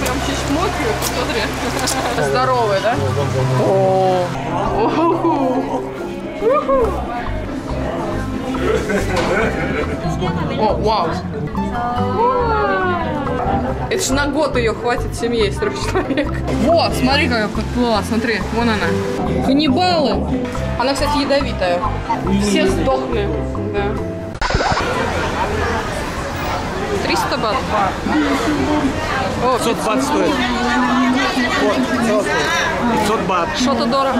прям чешмотки, смотри. Здоровые, да? О, вау. Это же на год ее хватит семье из 3 человек. Во, смотри, как я подплыла, смотри, вон она. Каннибалы. Она, кстати, ядовитая. Все сдохли. Да. 300 бат. О, 500 бат стоит. Вот, 500 бат. Что-то дорого.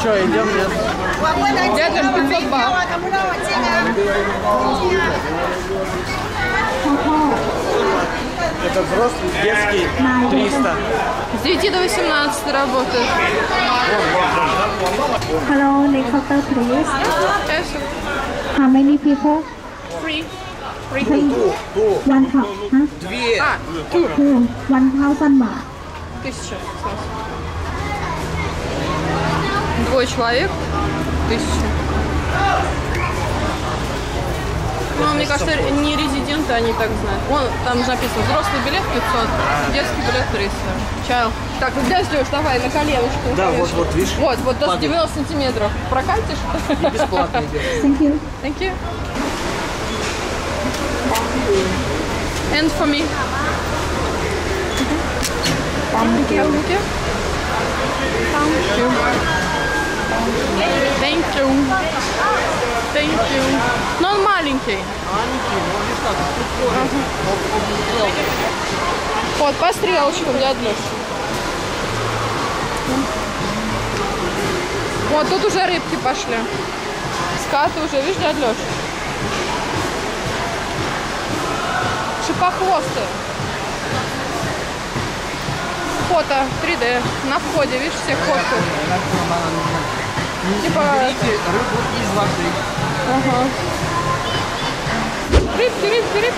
Что, идем, нет? Дядя, 500 бат. Это взрослый, детский, 300. С 9 до 18 работает. Hello, next photo, please. How many people? 3. 1,000 бат. 1000. 2 человека, 1000. Ну, мне кажется, не резиденты, они так знают. Вон, там же написано, взрослый билет 500, детский билет 300. Чайл. Так, здесь, Лёш, давай, на коленочку. Да, вот, видишь. Вот, до 90 сантиметров. Прокатишь? И бесплатно идет. Thank you. Thank you. And for me. Thank you. Thank you. Thank you. Thank you. Но он маленький. Вот, по стрелочкам для одной. Вот, тут уже рыбки пошли. Скаты уже, видишь, для одной. Шипохвосты. Фото 3D. На входе, видишь, все фотки. Типа... рыбу из воды. Ага. Рыбки. Вон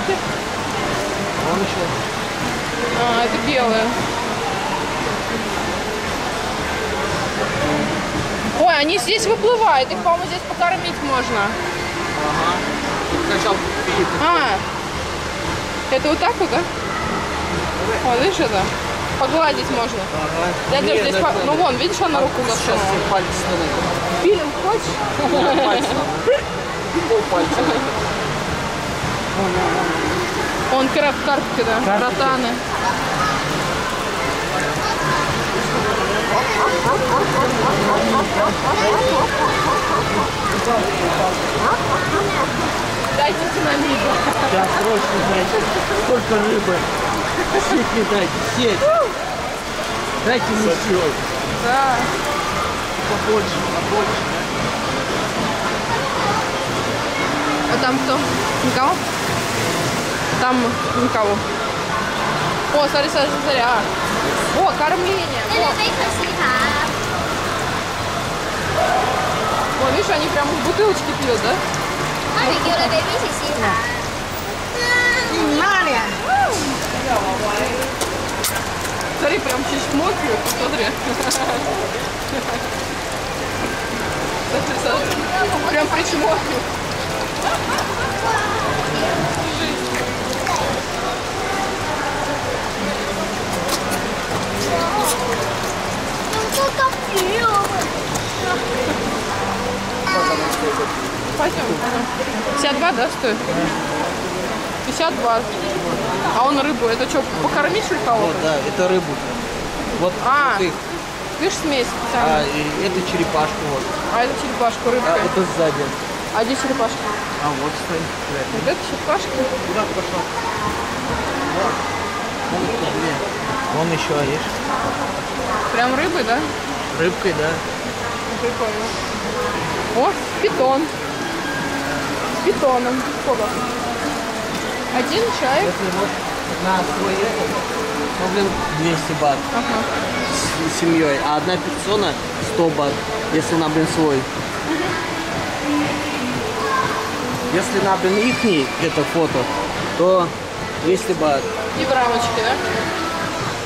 еще. А, это белые. Ой, они здесь выплывают. Их, по-моему, здесь покормить можно. Ага. А, это вот так вот, да? О, видишь это? Погладить можно. Ага. Дядя, здесь по... Ну вон, видишь, она руку засунула. Пилим, хочешь? Пальцем. Он краб-карпки, да? Ротаны. Дайте динамику. Да, срочно, дайте. Сколько рыбы. Сеть не дайте, сеть. Дайте мне сеть. Да. Побольше. А там кто? Никого? Там никого. О, смотри. А. О, кормление. О, видишь, они прям в бутылочке пьют, да? Смотри, прям чешмотки, смотри. Прям причмоки. Пойдем. 52, да, стоит? 52. А он рыбу. Это что, покормить или кого-то? Вот, да, это рыбу. Вот. А, вот их. Видишь, смесь специально. А, это черепашку вот. А это черепашку, рыбка. А, это сзади. А где черепашка? А, вот стоит. Вот это черепашка. Куда ты пошел? Вон еще, видишь? Прям рыбой, да? Рыбкой, да. Прикольно. О, питон. С питоном. Сколько? 1 человек. На свой рубль 200 бат. Ага. С семьей. А одна персона 100 бат, если на, блин, свой. Если на, блин, ихний, это фото, то 200 бат. И в рамочке, да?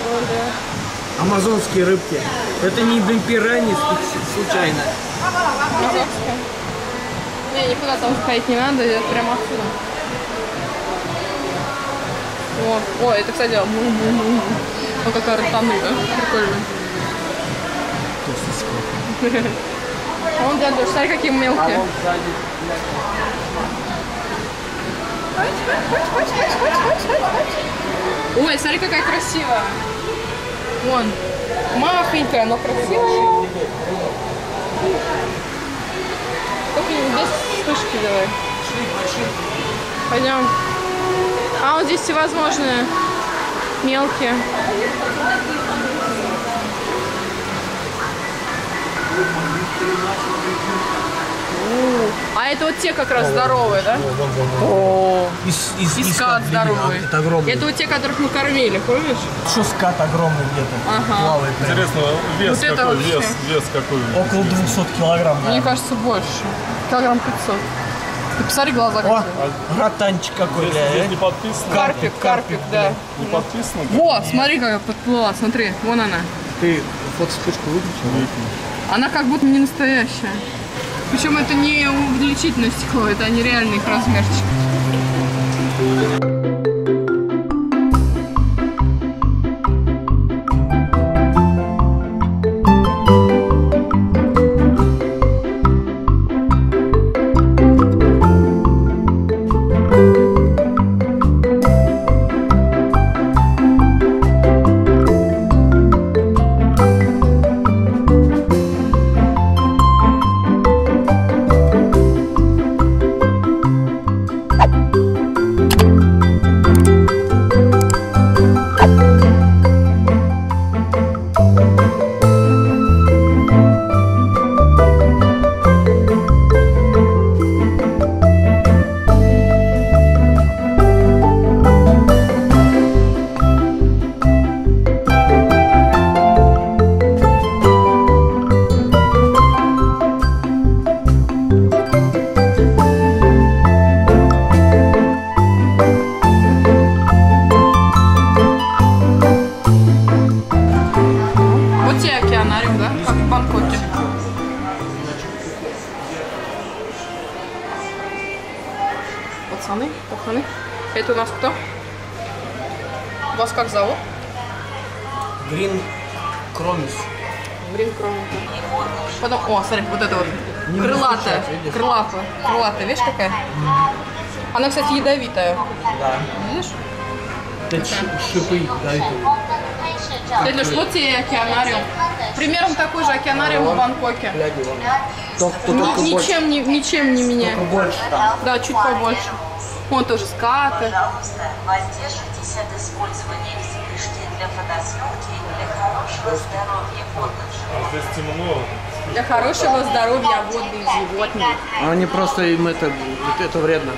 О, да. Амазонские рыбки. Это не, блин, пираньи случайно. Не, никуда там ходить не надо, это прямо отсюда. О, это, кстати, О, какая ротанная, да? Прикольно. Вон, дядя, смотри, какие мелкие. Ой, смотри, какая красивая. Вон. Махонькая, но красивая. Сколько-нибудь 10 штучки давай. Пойдем. А вот здесь всевозможные мелкие. А это вот те как раз здоровые, да? И скат здоровый. Это вот те, которых мы кормили, помнишь? Еще скат огромный где-то плавает. Интересно, вес какой? Около 200 килограмм. Мне кажется, больше. Килограмм 500. Ты посмотри глаза какие. О, ротанчик какой-то. Здесь не подписано. Карпик, да. Не подписано? Во, смотри, как я подплыла, смотри, вон она. Ты фотоспышку выключил? Она как будто не настоящая. Причем это не увеличительное стекло, это они реальные их размерчики. Пацаны, это у нас кто? Вас как зовут? Грин Кромис. Грин Кромис. Потом, о, смотри, вот это вот. Крылатая. Крылатая, видишь какая? Она, кстати, ядовитая. Да. Видишь? Это шипы ядовитые. Это что тебе океанариум? Примерно такой же океанариум в Бангкоке. Ничем не меняет. Побольше, да. Да, чуть побольше. Вон тоже скаты. Пожалуйста, воздержитесь от использования вспышки для фотосъемки для хорошего здоровья водных животных. Для хорошего здоровья водных животных. Они просто им это вредно.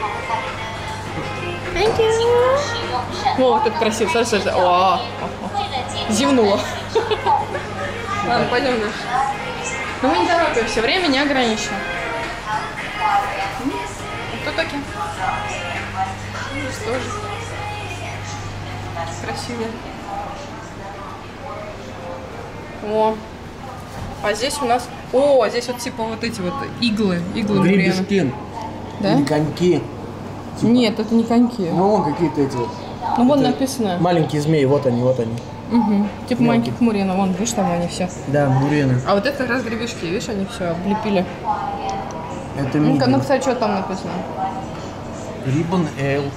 О, вот это красиво. Смотри, о, зевнуло. Ладно, пойдем дальше. Но мы не торопимся, время не ограничено. Кто такие? Здесь тоже. Красивее. О, а здесь у нас... О, здесь вот типа вот эти вот иглы. Гребешки. Да? Или коньки. Типа. Нет, это не коньки. Ну, вон какие-то эти вот. Ну, вон написано. Маленькие змеи, вот они. Угу. Типа маленьких мурена, вон, видишь, там они все. Да, мурены. А вот это как раз гребешки, видишь, они все облепили. Это мидия. Ну, кстати, что там написано? Ribbon Ale,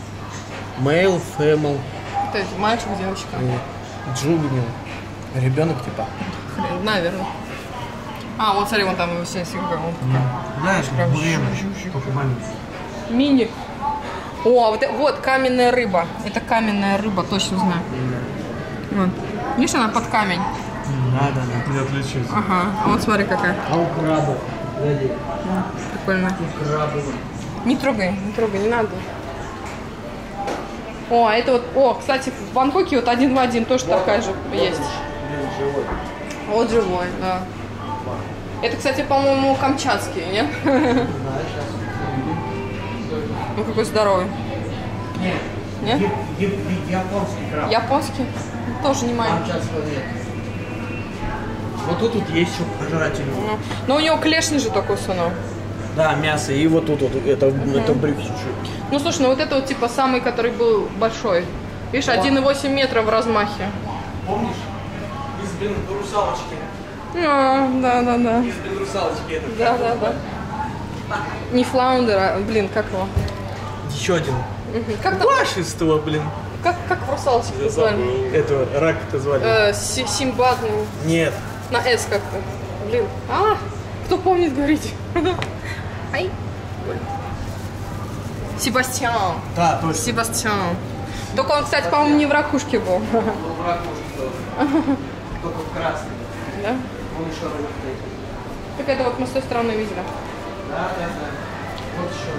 Male Family. То есть мальчик, девочка. Джугнил. Ребенок типа. Хрен, наверное. А, вот смотри, вон там его все сигары. Знаешь, прям миник. О, вот каменная рыба. Это каменная рыба, точно знаю. Вот. Видишь, она под камень? Надо. Не отличить. Ага, а вот смотри какая. А у краба. Прикольно. Не трогай, не надо. О, это вот, кстати, в Бангкоке вот один в один тоже такая же есть. Вот живой, да. Это, кстати, по-моему, камчатский, нет? Ну какой здоровый. Нет? Японский краб. Японский? Тоже не маленький. Вот тут есть еще пожиратель. Но у него клешни же такой сунул. Да, мясо. И вот тут вот это брюк чуть-чуть. Ну слушай, ну вот это вот типа самый, который был большой. Видишь, 1,8 метра в размахе. Помнишь? Из русалочки. А, да. Из русалочки это. Да. Не флаундер, а, блин, как его? Еще один. Как Башистого, блин. Как в русалочке звали? Этого, рака-то звали. Симбад. Нет. На С как-то. Блин. А, кто помнит, говорите. Ай. Себастьян. Да, точно. Себастьян. Только он, кстати, по-моему, не в ракушке был. Он был в ракушке тоже. Только в красный. Да? Он еще рыбный. Так это вот мы с той стороны видели. Да. Вот еще.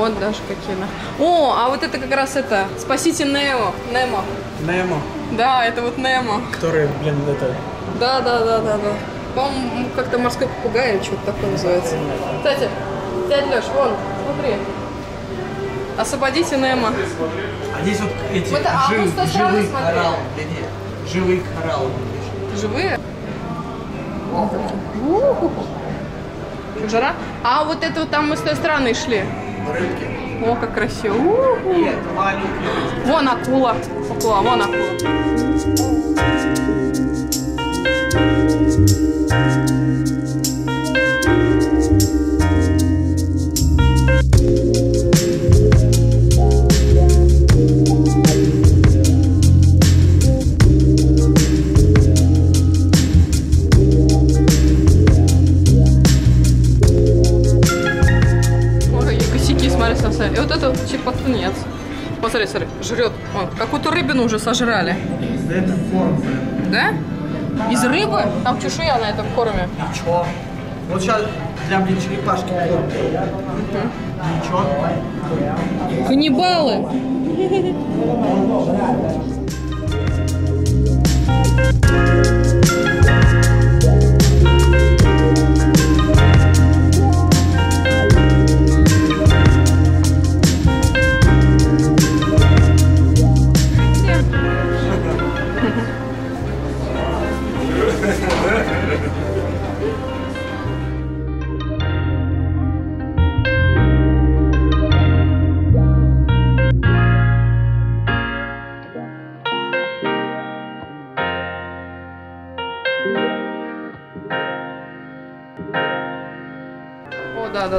Вот даже какие. О, а вот это как раз это. Спасите Нео. Немо. Немо. Да, это вот Немо. Который, блин, это. Да. По-моему, как-то морской попугай или что-то такое называется. Кстати, дядь Леш, вон, смотри. Освободите Немо. А здесь вот эти живые кораллы. Живые кораллы. Живые? Жара? А вот это вот там мы с той стороны шли. Рыбки. О, как красиво. Нет, маленькие. Вон акула. Акула, вон акула. И вот это чипоту нет. Посмотри, смотри, жрет. Какую-то рыбину уже сожрали. Это корм. Да? Из рыбы? Там чешуя на этом корме. Ничего. Вот сейчас для блин черепашки корм. Ничего. Каннибалы.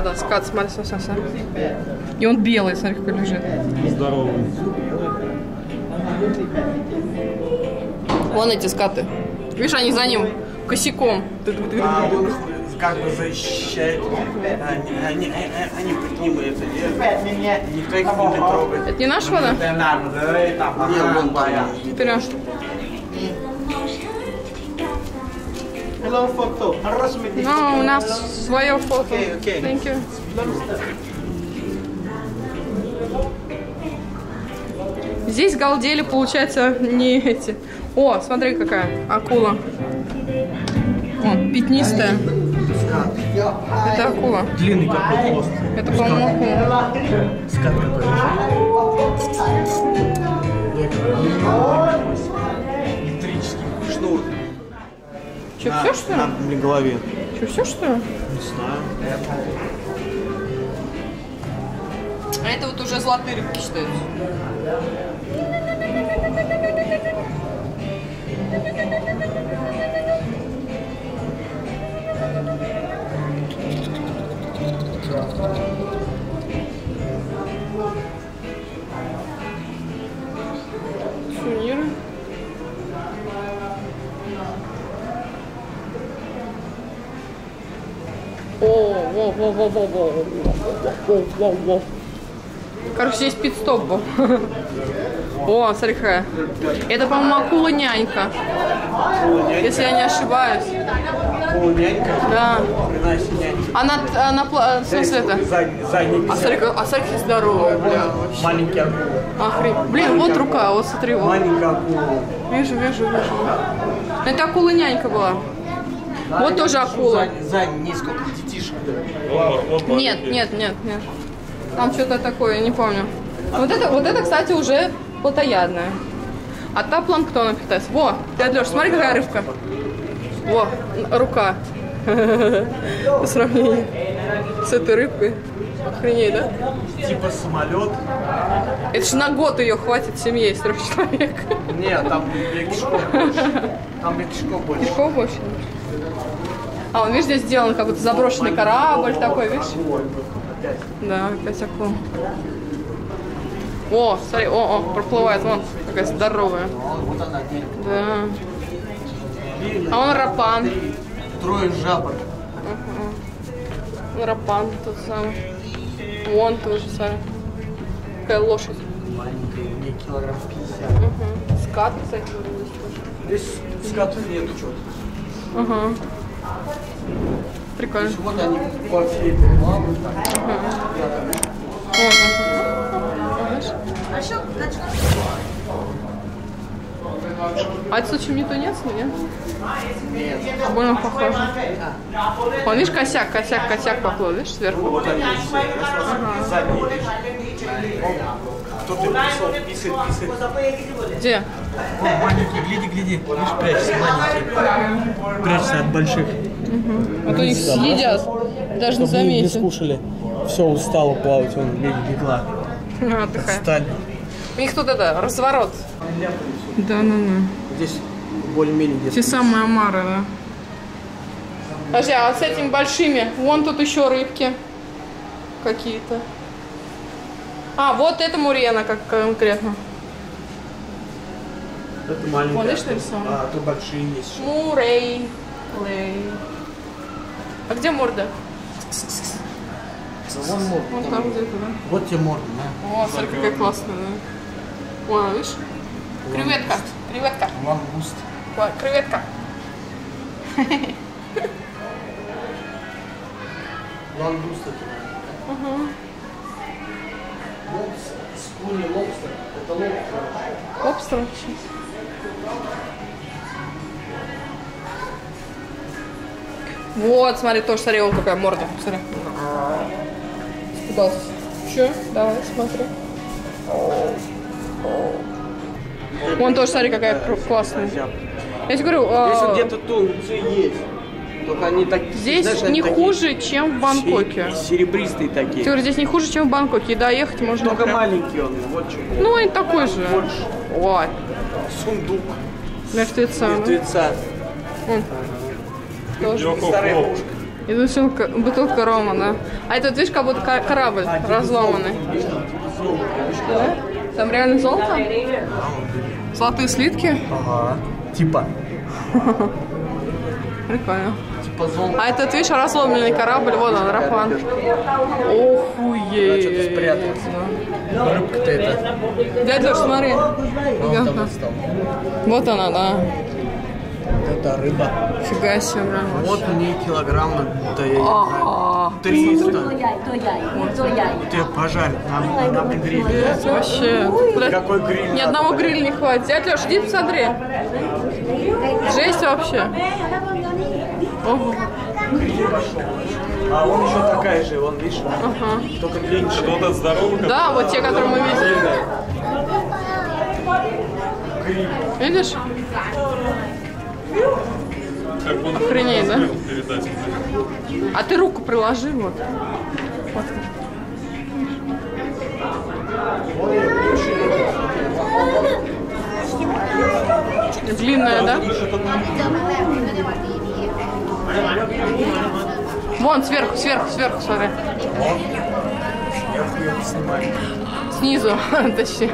Да, скат, смотри, совсем. И он белый, смотри, какой лежит. Здоровый. Вон эти скаты. Видишь, они за ним косяком. А он их как бы защищает. Они под ним это делают. Никто их не трогает. Это не наша вода? Это наша, да, и там. Нет, вон моя. Вперед. Ну, у нас свое фото. Спасибо. Здесь галдели, получается, не эти. О, смотри, какая акула. Вон, пятнистая. Это акула. Длинный какой хвост. Это, по-моему, скат какой-то. Электрический шнур. Че, все, что ли? На голове. Че, все, что ли? Не знаю. А это вот уже золотые рыбки считаются. Сувениры. О, короче, здесь пит-стоп был. О, смотри, какая. Это, по-моему, акула-нянька. Если я не ошибаюсь. Акула-нянька? Да. Она в смысле это? А смотри, как здоровая, бля. Маленький акула. Блин, вот рука, вот смотри. Маленькая акула. Вижу. Это акула-нянька была. Вот тоже акула. За несколько детишек. Нет. Там что-то такое, не помню. Вот это, кстати, уже плотоядное. А та планктоном питается. Во, дядь Леш, смотри, какая рыбка. Во, рука. По сравнению с этой рыбкой. Охренеть, да? Типа самолет. Это же на год ее хватит семье из 3 человек. Нет, там кишков больше. Там кишков больше. Кишков больше? А, он, видишь, здесь сделан как будто заброшенный корабль такой, видишь? Да, опять акул. О, смотри, о, проплывает, вон, какая здоровая. Да. А он рапан. Трое жабр. Рапан тот самый. Вон тоже, смотри. Какая лошадь. Маленькая, у нее килограмм 50. Угу. Скат, кстати, здесь тоже. Здесь скатов нету чего-то. Угу. Прикольно. Вот они по всей этой мамы. А это, случай, не тунец, но нет? Нет. Больно похоже. Он, видишь, косяк поплыл, видишь, сверху. Кто-то писал. Где? О, маленький, гляди. Видишь, прячься, маленький. Прячься от больших. Угу. А то их съедят, даже не заметят. Чтобы не скушали. Все, устало плавать, он легла. А, отдыхай. У них тут, да, разворот. Да, ну. Здесь более-менее где-то. Те самые омары, да. Подожди, а вот с этими большими, вон тут еще рыбки какие-то. А, вот это мурена как конкретно. Это маленькая. Вон, видишь, нарисовано? А, тут большие есть. Мурей. А где морда? Да, вон морда. Вон там где-то, да? Вот тебе морда, да? О, смотри, какая классная, да? Вон, видишь? Креветка, креветка. Лангуст. Креветка. Лангуст это. Угу. Лобстер. Скуни лобстер. Это лобстер. Лобстер вообще. Вот, смотри, тоже, смотри, вон какая морда. Смотри. Испугался. Че? Давай, смотри. Вон тоже, смотри, какая классная. Я тебе говорю, если где-то тунцы есть, только они такие. Здесь, знаешь, не хуже, такие, чем в Бангкоке. Серебристые такие. Ты говоришь, здесь не хуже, чем в Бангкоке. И доехать можно. Только прям маленький он, вот что. Ну, и такой же. Больше. Ой. Сундук. Мертвеца. Мертвеца. Тоже. Старая пушка. И тут бутылка рома, да. А это, видишь, как будто корабль разломанный. Да? Там реально золото? Золотые слитки? Ага. Типа. Прикольно. Типа золото. А этот, видишь, разломленный корабль, вот он, рапан. Охуеть. Рыбка-то это. Дядя, смотри. Вот она, да. Это рыба. Фига себе, бля. Вот у нее килограмм, да, я 300. Ты пожарь, нам на гриль. Вообще. Какой гриль? Ни одного гриля не хватит. Дядь Леш, иди посмотри. Жесть вообще. Ого. А он еще такая же, вон, видишь? Ага. Только меньше. Вот от здоровых. Да, вот те, которые мы видели. Гриль. Видишь? Охренеть, да? А ты руку приложи, вот. Вот. Длинная, да? Вон, сверху, смотри. Снизу, точнее.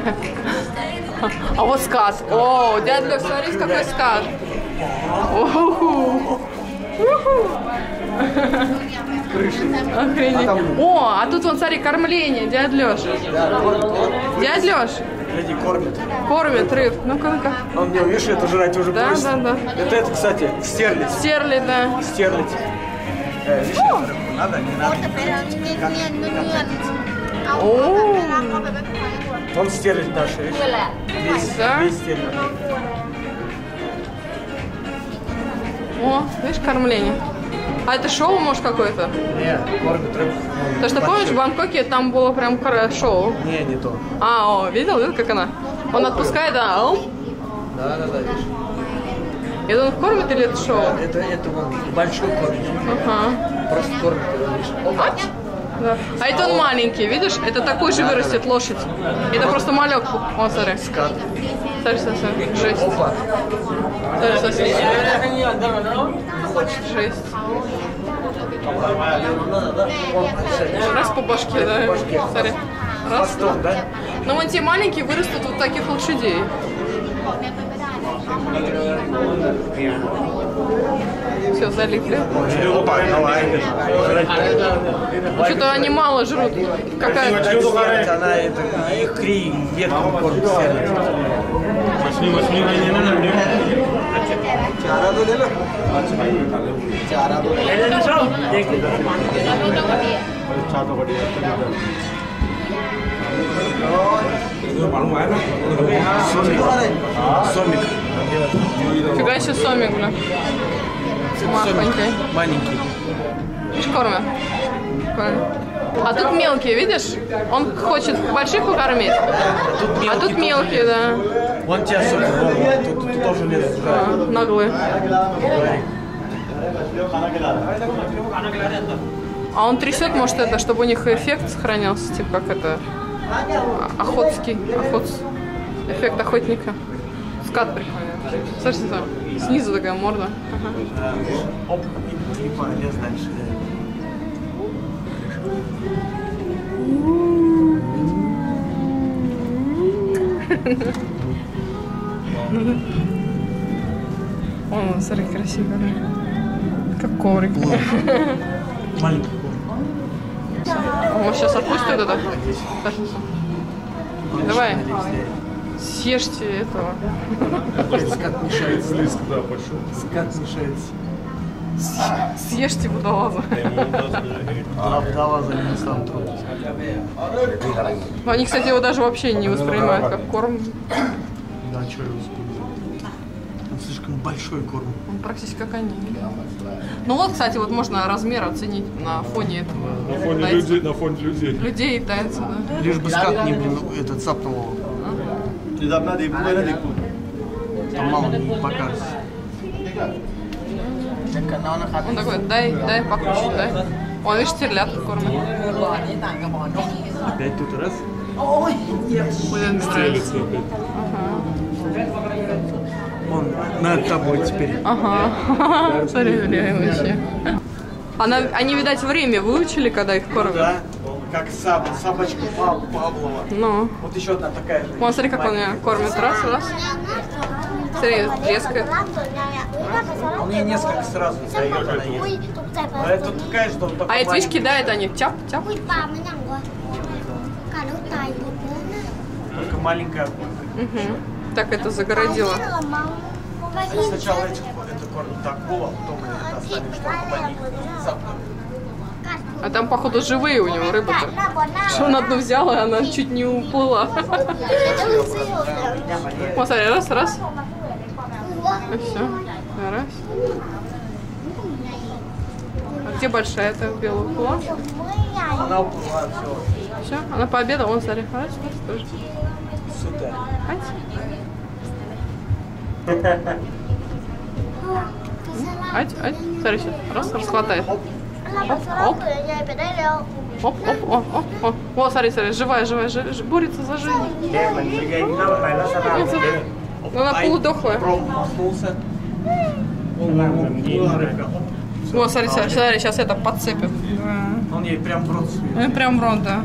А вот скат. О, дядя Лёш, смотри, какой скат. Охренеть. О, а тут вон, смотри, кормление, дядя Лёш. Дядя Лёш. Гляди, кормит. Кормит рыб. Ну-ка. Он мне, видишь, это жрать уже будет. Да. Это, кстати, стерлядь. Стерлядь, да. Стерлядь. Видишь, надо, не надо. О, он стерлядь наш, видишь? Весь стерлядь. О, видишь, кормление. А это шоу, может, какое-то? Нет, кормят рыбу. Потому что, помнишь, в Бангкоке там было прям шоу? Не, не то. А, о, видел, как она? Он отпускает, да? Да, видишь. Это он кормит или это шоу? Это он большой кормит. Ага. Просто кормит, видишь. Да. А это он маленький, видишь? Это такой же вырастет лошадь. Это просто малек. О, смотри. Жесть. Опа. Жесть. Раз по башке, да? Смотри. Раз, да? Но вон те маленькие вырастут вот таких лошадей. Все, залипли. Что-то они мало жрут. Какая? Фига еще сомик, бля. Махонький. Маленький. Корма. А тут мелкие, видишь? Он хочет больших покормить. А тут мелкие, да. Вон те сомик, тут тоже лезут. Наглые. А он трясет, может, это, чтобы у них эффект сохранялся, типа как это... Охотский, эффект охотника. Скат приходит. Слышите, снизу такая морда. Оп, и полез дальше. О, смотри, красиво. Как коврик. Маленький. Он сейчас отпустит это? Давай, съешьте этого. Скат мешается. Скат мешается. Съешьте водолаза. А водолаза не сам труд. Они, кстати, его даже вообще не воспринимают как корм. Да, что его воспринимают? Он слишком большой корм. Он практически как они. Ну вот, кстати, вот можно размер оценить на фоне этого. На фоне людей. Людей и тайцев, да. Лишь бы скат не этот цапнул. Там мало не покажется. Он такой, дай покушать, дай. Он, видишь, терлят покормит. Опять тут раз. Ой, нет. Стелится опять. Он над тобой теперь. Ага. Проверяем вообще. Они, видать, время выучили, когда их кормят. Да, как собачка Павлова. Ну. Вот еще одна такая же. Вон, смотри, как он ее кормит. Раз, раз. Смотри, резко. У нее несколько сразу дает, она ест. А это такая, что он такой. А эти, видишь, кидают они. Тяп, тяп. Только маленькая. Так это загородило. Сначала это корм такого, потом это оставим, чтобы они запнули. А там, походу, живые у него рыбы-то. Что он одну взял, и она чуть не уплыла. Смотри, раз, раз. И все. Раз. А где большая-то белая уплыла? Она уплыла, все. Все, она пообедала, он, смотри, раз, тоже. Сюда. Ать, ать, смотри, сейчас, раз, расхватает. Оп, оп, оп, оп, оп, оп, оп. О, смотри, смотри, живая, живая, борется за жизнь. Ну, она полудохлая. О, смотри, смотри, сейчас это подцепит. Он ей прям в рот сует. Прям в рот, да.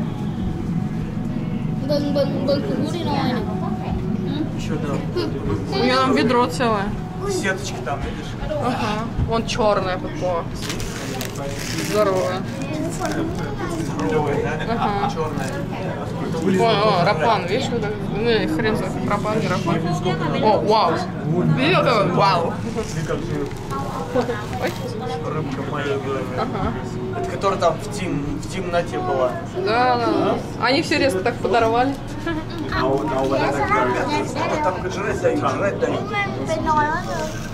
У нее там ведро целое. Сеточки там, видишь? Ага. Вон черная такое. Здоровая. Ага. Черная. О, рапан, видишь? Ну, хрен за рапан, не рапан. О, вау. Видел? Вау. Рыбка маленькая. Ага. Это которая там в темноте была. Да, да. Они все резко так подорвали.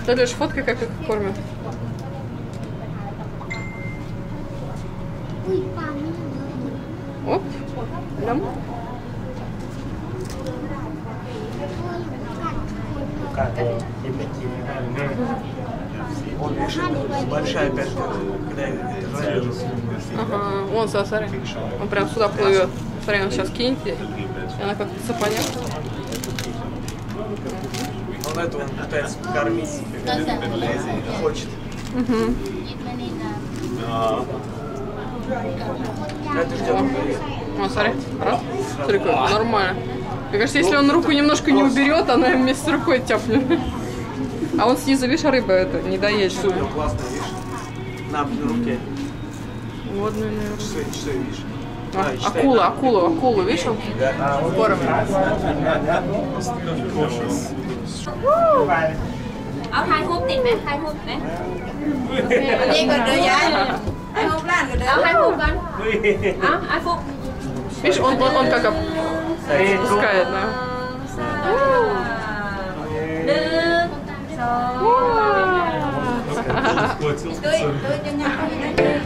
Ты лишь фоткай, как их кормят. Оп. Лям. Большая пятка, когда я это ага, вон, смотри, он прям сюда плывет. Смотри, он сейчас кинет, и она как-то цепанет. Он это он пытается кормить, хочет. Угу. Это ждет. О, смотри, раз, смотри, как нормально. Мне кажется, если он руку немножко не уберет, она вместе с рукой тяпнет. А он снизу, видишь, рыба это не доедет. Часы у него классные, видишь? На руке. Водные, наверное. Часы, видишь? А, акула, видишь? Корм. А хай хоп тит, хай хоп, видишь, он как опускает, да?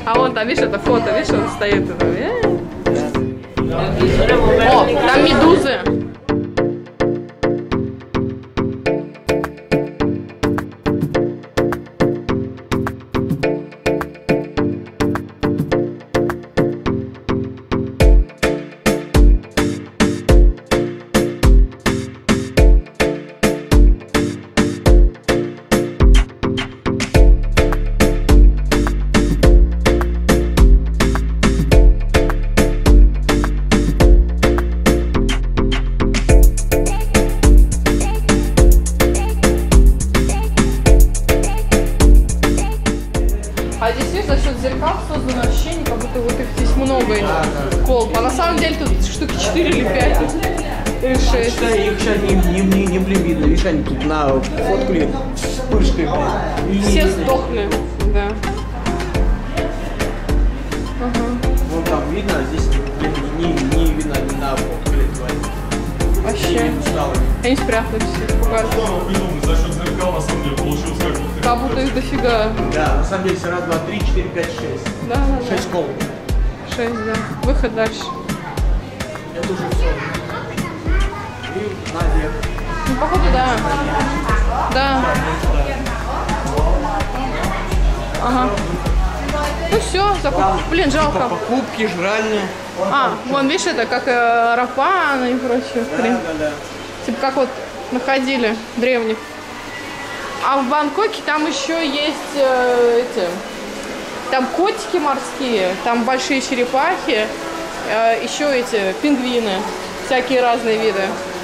А вон там, видишь, это фото, видишь, он стоит. О, там медузы. А здесь, видишь, за счет зеркал создано ощущение, как будто вот их здесь много, этих колб. А на самом деле тут штуки 4 или 5, или 6. Считай, их сейчас не блин видно, видишь, они тут нафоткали вспышкой. Все сдохли, да. Вон там видно, а здесь не видно, они нафоткали. Вообще. Они спрятались, испугались. За счет зеркал, на самом деле, получилось как будто... Как будто их дофига. Да, на самом деле, все раз, два, три, четыре, пять, шесть. Да, да. 6 колб. 6, да. Выход дальше. Это уже все. И наверх. Ну, походу, да. Да. Ага. Ну все, закуп... блин, жалко. Типа покупки, жральные. А, вон, видишь, это как Рафан и прочее. Хрень. Да. Типа как вот находили древних. А в Бангкоке там еще есть эти... Там котики морские, там большие черепахи, еще эти пингвины, всякие разные виды.